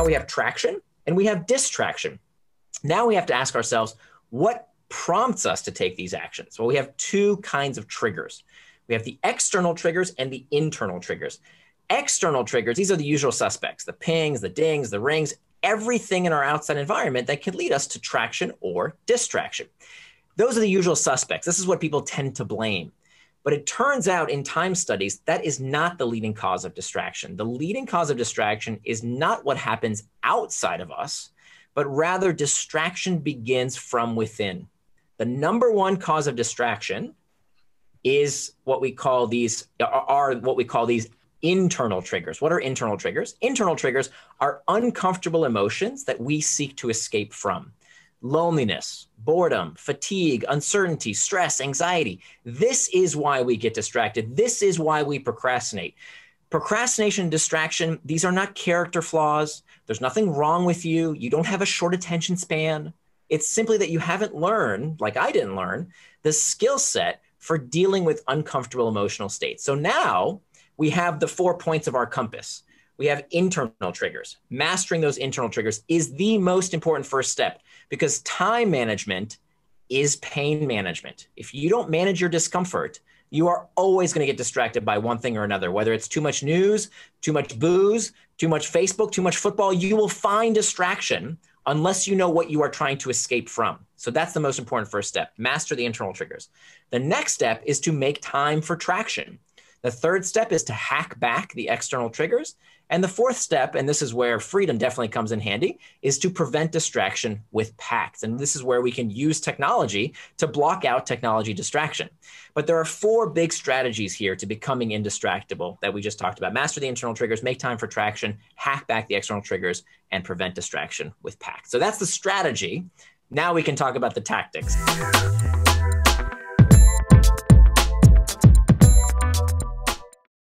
Now we have traction and we have distraction. Now we have to ask ourselves, what prompts us to take these actions? Well, we have two kinds of triggers. We have the external triggers and the internal triggers. External triggers, these are the usual suspects, the pings, the dings, the rings, everything in our outside environment that can lead us to traction or distraction. Those are the usual suspects. This is what people tend to blame. But it turns out in time studies, that is not the leading cause of distraction. The leading cause of distraction is not what happens outside of us, but rather distraction begins from within. The number one cause of distraction is what we call these, internal triggers. What are internal triggers? Internal triggers are uncomfortable emotions that we seek to escape from. Loneliness, boredom, fatigue, uncertainty, stress, anxiety. This is why we get distracted. This is why we procrastinate. Procrastination and distraction, these are not character flaws. There's nothing wrong with you. You don't have a short attention span. It's simply that you haven't learned, like I didn't learn, the skill set for dealing with uncomfortable emotional states. So now we have the 4 points of our compass. We have internal triggers. Mastering those internal triggers is the most important first step, because time management is pain management. If you don't manage your discomfort, you are always going to get distracted by one thing or another, whether it's too much news, too much booze, too much Facebook, too much football. You will find distraction unless you know what you are trying to escape from. So that's the most important first step. Master the internal triggers. The next step is to make time for traction. The third step is to hack back the external triggers. And the fourth step, and this is where freedom definitely comes in handy, is to prevent distraction with pacts. And this is where we can use technology to block out technology distraction. But there are four big strategies here to becoming indistractable that we just talked about. Master the internal triggers, make time for traction, hack back the external triggers, and prevent distraction with pacts. So that's the strategy. Now we can talk about the tactics.